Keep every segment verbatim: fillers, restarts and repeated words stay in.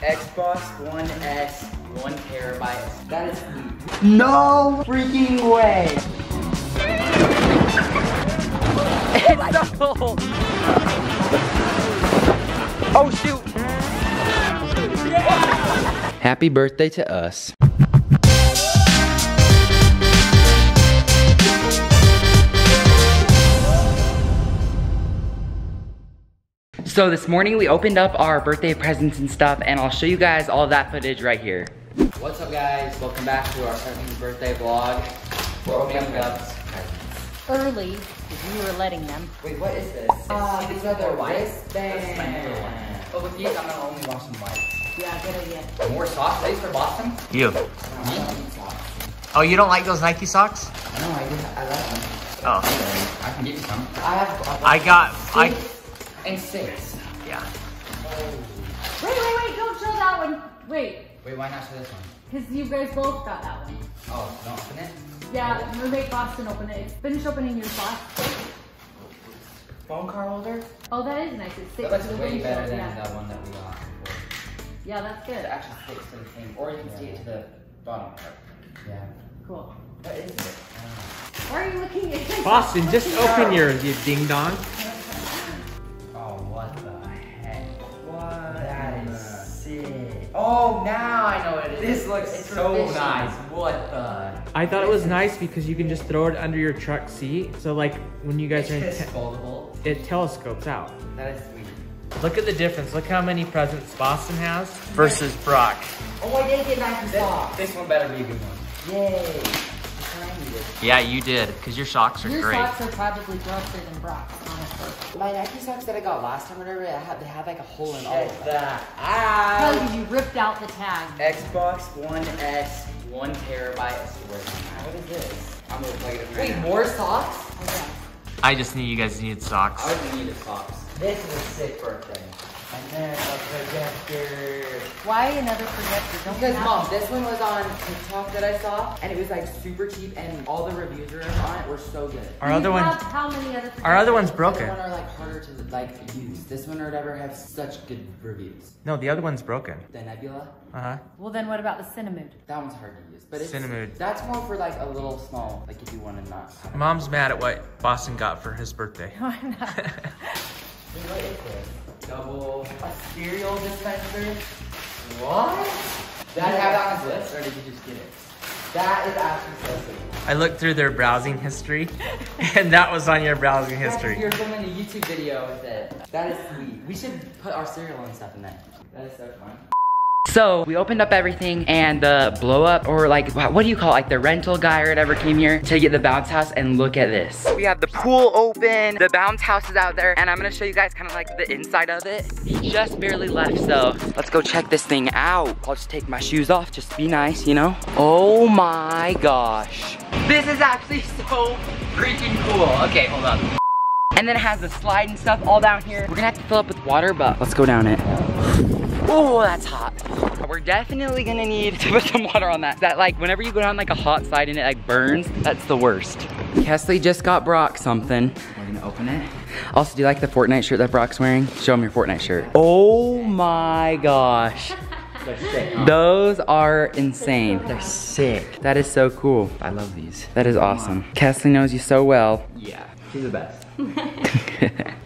Xbox One S, one terabyte. That is weak. No freaking way. It's so cold. Oh shoot. Yeah. Happy birthday to us. So this morning we opened up our birthday presents and stuff, and I'll show you guys all that footage right here. What's up guys? Welcome back to our seventeenth birthday vlog. We're opening up early because we were letting them. Wait, what is this? Uh, these are their wristbands. Yeah. But with these, I'm gonna only wash them white. Yeah, good idea. More socks, these for Boston? You. Oh, you don't like those Nike socks? No, I didn't. I like them. Oh. I can give you some. I have. I, have I got. Six. I. And six. Yeah. Wait, wait, wait, don't show that one. Wait. Wait, why not show this one? Because you guys both got that one. Oh, don't open it? Yeah, roommate Boston open it. Finish opening your box. Phone card holder? Oh, that is nice. It's six. That looks way better than yeah. that one that we got. Yeah, that's good. It actually sticks to the thing. Or you can yeah. see it to the bottom part. Yeah. Cool. What is it? Why are you looking at this? Boston, just open out. your, you ding dong. Oh, now I know what it is. This looks it's so efficient. nice. What the? I thought it was nice because you can just throw it under your truck seat. So like when you guys it's are in foldable. It telescopes out. That is sweet. Look at the difference. Look how many presents Boston has versus Brock. Oh, I did get back to Brock. This one better be a good one. Yay. Yeah, you did, because your socks are your great. Your socks are probably grosser than Brock's, honestly. My Nike socks that I got last time, whatever, I had, they had like a hole in Check all of them. Because you ripped out the tag. Xbox One S, one terabyte. What is this? I'm gonna play it right Wait, now. more socks? Okay. I just knew you guys needed socks. I already needed socks. This is a sick birthday. And then a projector. Why another projector? Don't because mom, it. this one was on TikTok that I saw, and it was like super cheap, and all the reviews on it were so good. Our other one, how many other? Our other one's broken. The other one are like harder to like use. This one or whatever has such good reviews. No, the other one's broken. The Nebula. Uh huh. Well, then what about the Cinnamon? That one's hard to use, but it's Cinnamon. That's more for like a little small, like if you want to not. Mom's mad at what Boston got for his birthday. No, I'm not. Wait, what is this? Double a cereal dispenser. What? That is on his list, or did you just get it? That is actually so sick. I looked through their browsing history, and that was on your browsing history. You're filming a YouTube video with it. That is sweet. We should put our cereal and stuff in that. That is so fun. So we opened up everything, and the blow up, or like, what do you call it? Like the rental guy or whatever came here to get the bounce house, and look at this. We have the pool open, the bounce house is out there, and I'm gonna show you guys kind of like the inside of it. He just barely left, so let's go check this thing out. I'll just take my shoes off, just be nice, you know? Oh my gosh. This is actually so freaking cool. Okay, hold up. And then it has the slide and stuff all down here. We're gonna have to fill up with water, but let's go down it. Oh, that's hot. We're definitely gonna need to put some water on that. That like, whenever you go down like a hot slide and it like burns, that's the worst. Kesley just got Brock something. We're gonna open it. Also, do you like the Fortnite shirt that Brock's wearing? Show him your Fortnite shirt. Oh my gosh. Those are insane. They're sick. That is so cool. I love these. That is awesome. Kesley knows you so well. Yeah, she's the best.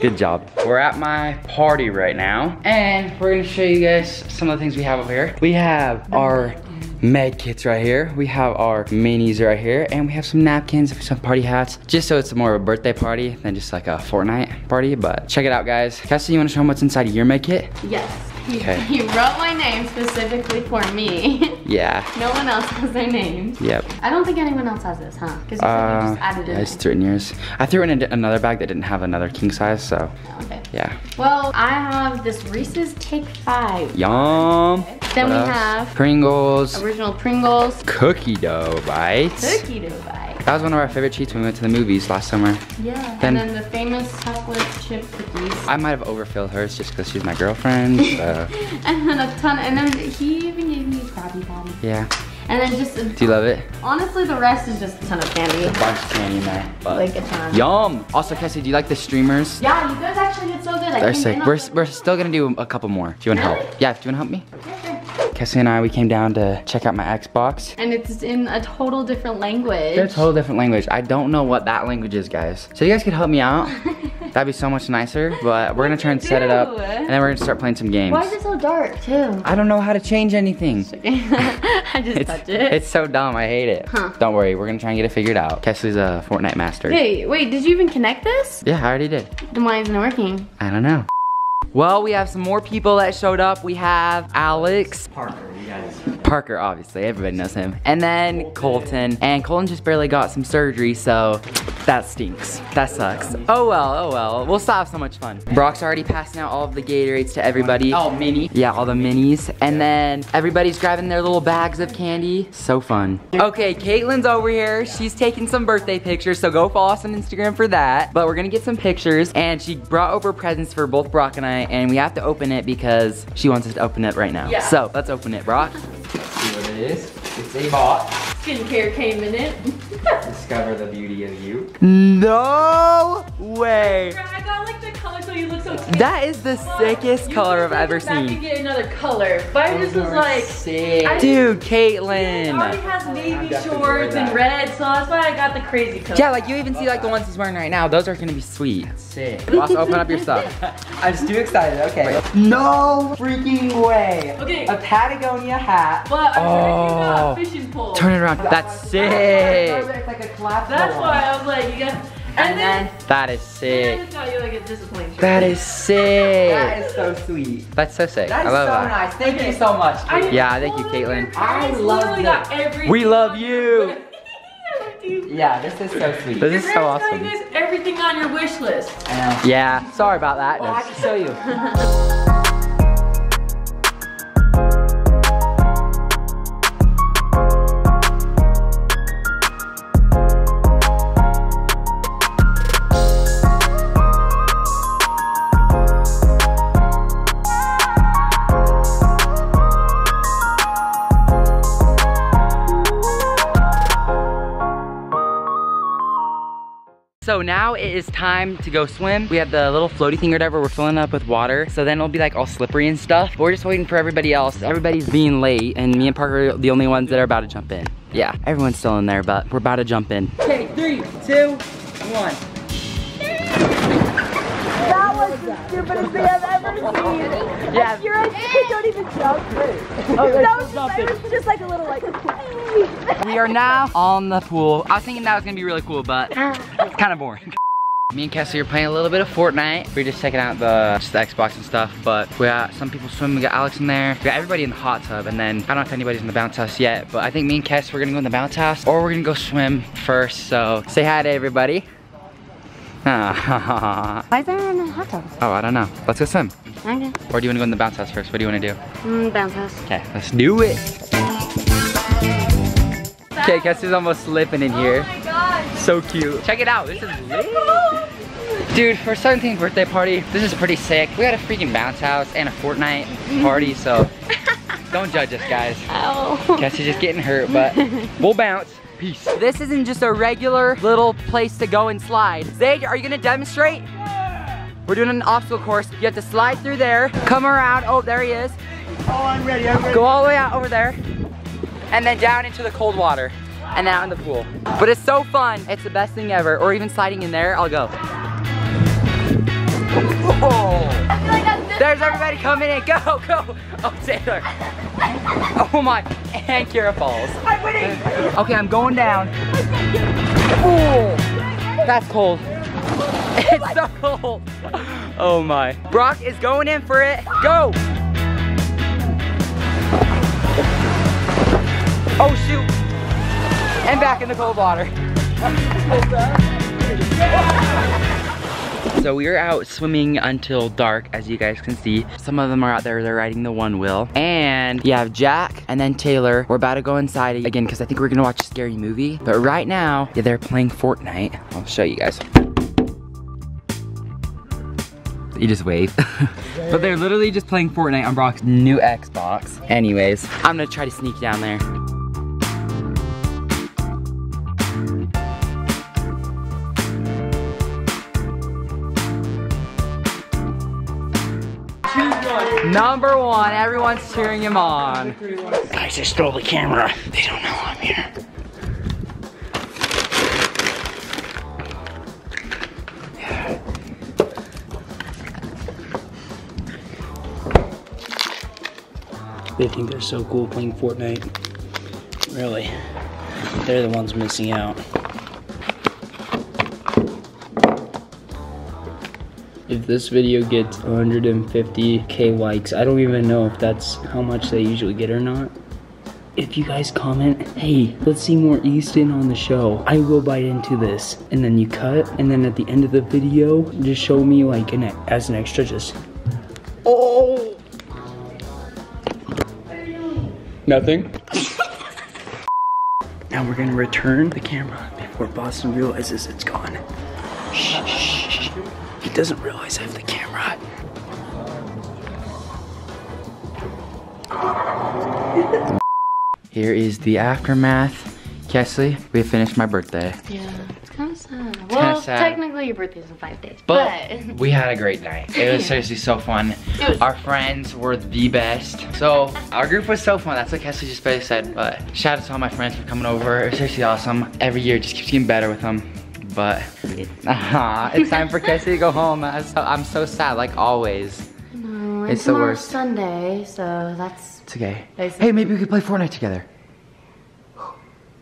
Good job. We're at my party right now, and we're gonna show you guys some of the things we have over here. We have our med kits right here. We have our minis right here, and we have some napkins, some party hats, just so it's more of a birthday party than just like a Fortnite party, but check it out, guys. Cassie, you wanna show them what's inside of your med kit? Yes. He, okay. he wrote my name specifically for me. Yeah. No one else has their name. Yep. I don't think anyone else has this, huh? Because you uh, just added it. I just threw it in yours. I threw it in another bag that didn't have another king size, so. Okay. Yeah. Well, I have this Reese's Take Five. Yum. Okay. Then what we else? have Pringles. Original Pringles. Cookie dough bites. Cookie dough bites. That was one of our favorite treats when we went to the movies last summer. Yeah, then, and then the famous chocolate chip cookies. I might have overfilled hers just because she's my girlfriend. So. And then a ton, and then he even gave me a Krabby Patty. Yeah. And then just- Do you love it? Honestly, the rest is just a ton of candy. It's a bunch of candy in there. Like a ton. Yum! Also, Cassie, do you like the streamers? Yeah, you guys actually did so good. They're I sick. We're, we're still gonna do a couple more. Do you wanna really? help? Yeah, do you wanna help me? Yeah, sure. Cassie and I, we came down to check out my Xbox. And it's in a total different language. They're a total different language. I don't know what that language is, guys. So you guys could help me out. That'd be so much nicer, but we're gonna try and set it up, and then we're gonna start playing some games. Why is it so dark, too? I don't know how to change anything. I just it's, touch it. It's so dumb, I hate it. Huh. Don't worry, we're gonna try and get it figured out. Kesley's a Fortnite master. Hey, wait, did you even connect this? Yeah, I already did. Then why isn't it working? I don't know. Well, we have some more people that showed up. We have Alex. Parker, you guys. Parker, obviously, everybody knows him. And then Colton. Colton. And Colton just barely got some surgery, so that stinks. That sucks. Oh well, oh well. We'll still have so much fun. Brock's already passing out all of the Gatorades to everybody. Oh, mini. Yeah, all the minis. And then everybody's grabbing their little bags of candy. So fun. Okay, Caitlin's over here. She's taking some birthday pictures, so go follow us on Instagram for that. But we're gonna get some pictures, and she brought over presents for both Brock and I, and we have to open it because she wants us to open it right now. Yeah. So let's open it, Brock. Let's see what it is. It's a box. Skincare came in it. Discover the beauty of you. No way. I got like the color so you look so cute. That is the but sickest color I've ever seen. You get another color. But this was like sick. I, Dude, Caitlin. It already has navy shorts and red, so that's why I got the crazy color. Yeah, like you even see like the ones he's wearing right now. Those are gonna be sweet. That's sick. Ross, open up your stuff. I'm just too excited, okay. No freaking way. Okay. A Patagonia hat. But I'm oh. sure you got fishing pole. Turn it around. That's, that's sick. That's, like a that's why I was like, you got. And, and then, then that is sick. And then I just got you like a disappointment. That is sick. That is so sweet. That's so sick. That is I love so that. nice. Thank okay. you so much. I yeah, thank you, Caitlin. I love you. Got everything we love you. Yeah, this is so sweet. This your is so awesome. You guys everything on your wish list. I know. Yeah. Sorry about that. Oh, no. I can show you. So now it is time to go swim. We have the little floaty thing or whatever. We're filling up with water. So then it'll be like all slippery and stuff. But we're just waiting for everybody else. Everybody's being late and me and Parker are the only ones that are about to jump in. Yeah, everyone's still in there, but we're about to jump in. Okay, three, two, one. That was the stupidest thing I've ever seen. Yeah. Your eyes don't even jump through. Oh, that was just, it was just like a little like. We are now on the pool. I was thinking that was gonna be really cool, but it's kind of boring. Me and Cassie are playing a little bit of Fortnite. We're just checking out the, just the Xbox and stuff, but we got some people swimming. We got Alex in there. We got everybody in the hot tub, and then I don't know if anybody's in the bounce house yet, but I think me and Cassie, we're gonna go in the bounce house or we're gonna go swim first, so say hi to everybody. Why is everyone in the hot tub? Oh, I don't know. Let's go swim. Okay. Or do you wanna go in the bounce house first? What do you wanna do? Mm, bounce house. Okay, let's do it. Okay, Cassie's almost slipping in here. Oh my gosh. So cute. Check it out, this is lit. Dude, for seventeenth birthday party, this is pretty sick. We had a freaking bounce house and a Fortnite party, so don't judge us, guys. Ow. Cassie's just getting hurt, but we'll bounce. Peace. This isn't just a regular little place to go and slide. Zade, are you gonna demonstrate? Yeah. We're doing an obstacle course. You have to slide through there, come around. Oh, there he is. Oh, I'm ready, I'm ready. Go all the way out over there. And then down into the cold water and out in the pool. But it's so fun. It's the best thing ever. Or even sliding in there, I'll go. Oh. I feel like that's There's everybody coming in. Go, go. Oh, Taylor. Oh my, and Kira falls. I'm winning. Okay, I'm going down. Oh, that's cold. It's so cold. Oh my. Brock is going in for it. Go. Oh shoot! And back in the cold water. So we are out swimming until dark, as you guys can see. Some of them are out there, they're riding the one wheel. And you have Jack and then Taylor. We're about to go inside again, because I think we're gonna watch a scary movie. But right now, yeah, they're playing Fortnite. I'll show you guys. You just wave. But they're literally just playing Fortnite on Brock's new Xbox. Anyways, I'm gonna try to sneak down there. Number one, everyone's cheering him on. Guys, I stole the camera. They don't know I'm here. They think they're so cool playing Fortnite. Really, they're the ones missing out. If this video gets one hundred fifty K likes, I don't even know if that's how much they usually get or not. If you guys comment, hey, let's see more Easton on the show, I will bite into this. And then you cut, and then at the end of the video, just show me like an, as an extra, just, oh. Nothing. Now we're gonna return the camera before Boston realizes it's gone. Shh, shh, shh. He doesn't realize I have the camera. Here is the aftermath. Kesley, we finished my birthday. Yeah, it's kind of sad. It's well, sad. Technically your birthday's in five days, but, but we had a great night. It was yeah. seriously so fun. Our friends were the best. So our group was so fun. That's what Kesley just basically said, but shout out to all my friends for coming over. It was seriously awesome. Every year it just keeps getting better with them. But uh, it's time for Kesley to go home. I'm so, I'm so sad, like always. No, it's the worst. Sunday, so that's it's okay. Basically. Hey, maybe we could play Fortnite together.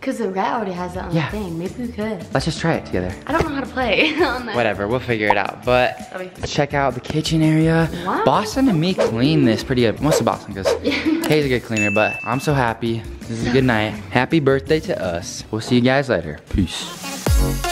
Because the rat already has that on yeah. the thing. Maybe we could. Let's just try it together. I don't know how to play on that. Whatever, we'll figure it out. But check out the kitchen area. What? Boston and me clean this pretty good. Most of Boston, because Kay's a good cleaner, but I'm so happy. This is a good night. Happy birthday to us. We'll see you guys later. Peace.